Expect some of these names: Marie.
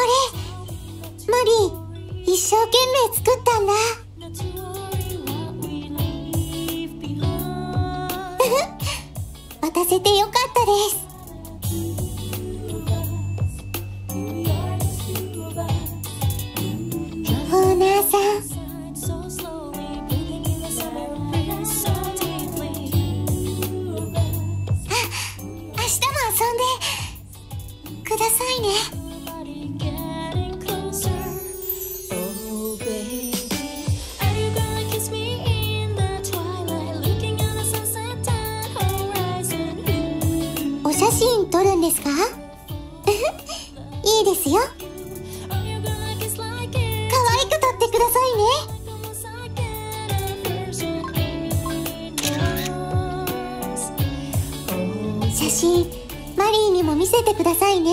れマリー一生懸命作ったんだ。渡せてよかったです。オーナーさん、遊んでくださいね。お写真撮るんですか？いいですよ。可愛く撮ってくださいね。写真マリーにも見せてくださいね。